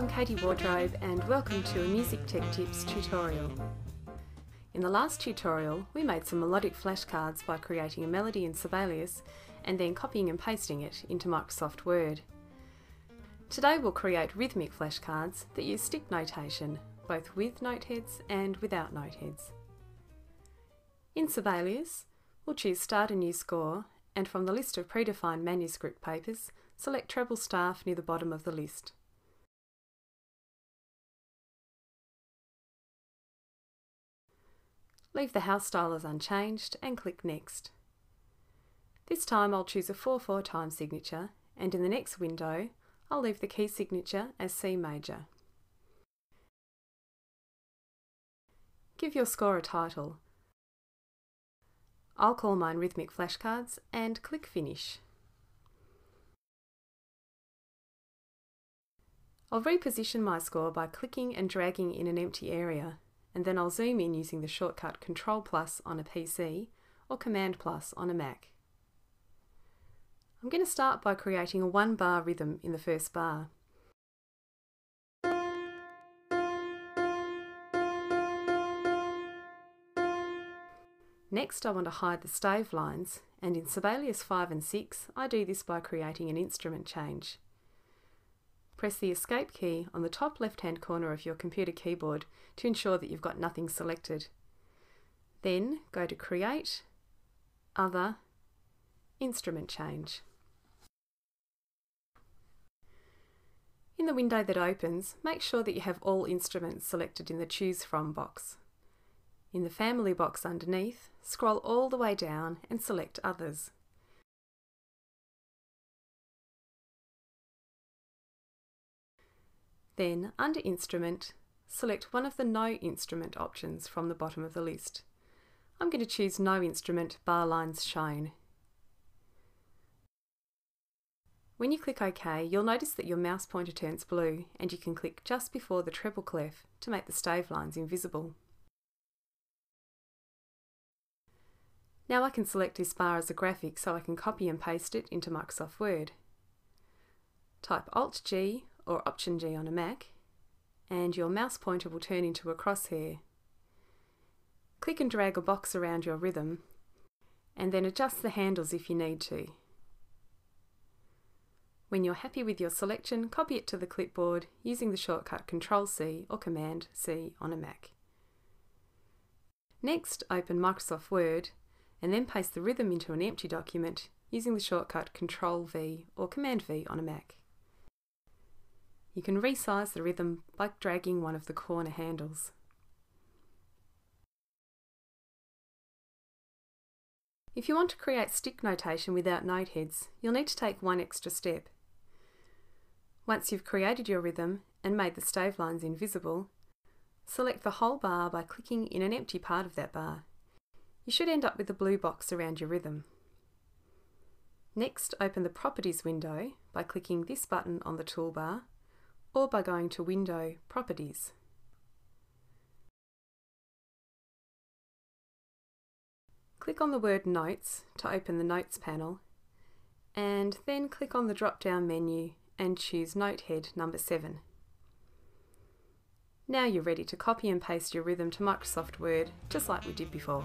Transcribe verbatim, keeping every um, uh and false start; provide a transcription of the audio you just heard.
I'm Katie Wardrobe and welcome to a Music Tech Tips tutorial. In the last tutorial we made some melodic flashcards by creating a melody in Sibelius and then copying and pasting it into Microsoft Word. Today we'll create rhythmic flashcards that use stick notation, both with noteheads and without noteheads. In Sibelius we'll choose Start a New Score and from the list of predefined manuscript papers select treble staff near the bottom of the list. Leave the house style as unchanged and click Next. This time I'll choose a four four time signature and in the next window I'll leave the key signature as C major. Give your score a title. I'll call mine Rhythmic Flashcards and click Finish. I'll reposition my score by clicking and dragging in an empty area, and then I'll zoom in using the shortcut control plus on a P C or command plus on a Mac. I'm going to start by creating a one bar rhythm in the first bar. Next I want to hide the stave lines, and in Sibelius five and six I do this by creating an instrument change. Press the Escape key on the top left-hand corner of your computer keyboard to ensure that you've got nothing selected. Then go to Create, Other, Instrument Change. In the window that opens, make sure that you have all instruments selected in the Choose From box. In the Family box underneath, scroll all the way down and select Others. Then, under Instrument, select one of the No Instrument options from the bottom of the list. I'm going to choose No Instrument, Bar Lines Shown. When you click OK, you'll notice that your mouse pointer turns blue and you can click just before the treble clef to make the stave lines invisible. Now I can select this bar as a graphic so I can copy and paste it into Microsoft Word. Type Alt G or Option G on a Mac, and your mouse pointer will turn into a crosshair. Click and drag a box around your rhythm, and then adjust the handles if you need to. When you're happy with your selection, copy it to the clipboard using the shortcut control C or command C on a Mac. Next, open Microsoft Word, and then paste the rhythm into an empty document using the shortcut control V or command V on a Mac. You can resize the rhythm by dragging one of the corner handles. If you want to create stick notation without noteheads, you'll need to take one extra step. Once you've created your rhythm and made the stave lines invisible, select the whole bar by clicking in an empty part of that bar. You should end up with a blue box around your rhythm. Next, open the Properties window by clicking this button on the toolbar or by going to Window, Properties. Click on the word Notes to open the Notes panel and then click on the drop-down menu and choose Notehead number seven. Now you're ready to copy and paste your rhythm to Microsoft Word just like we did before.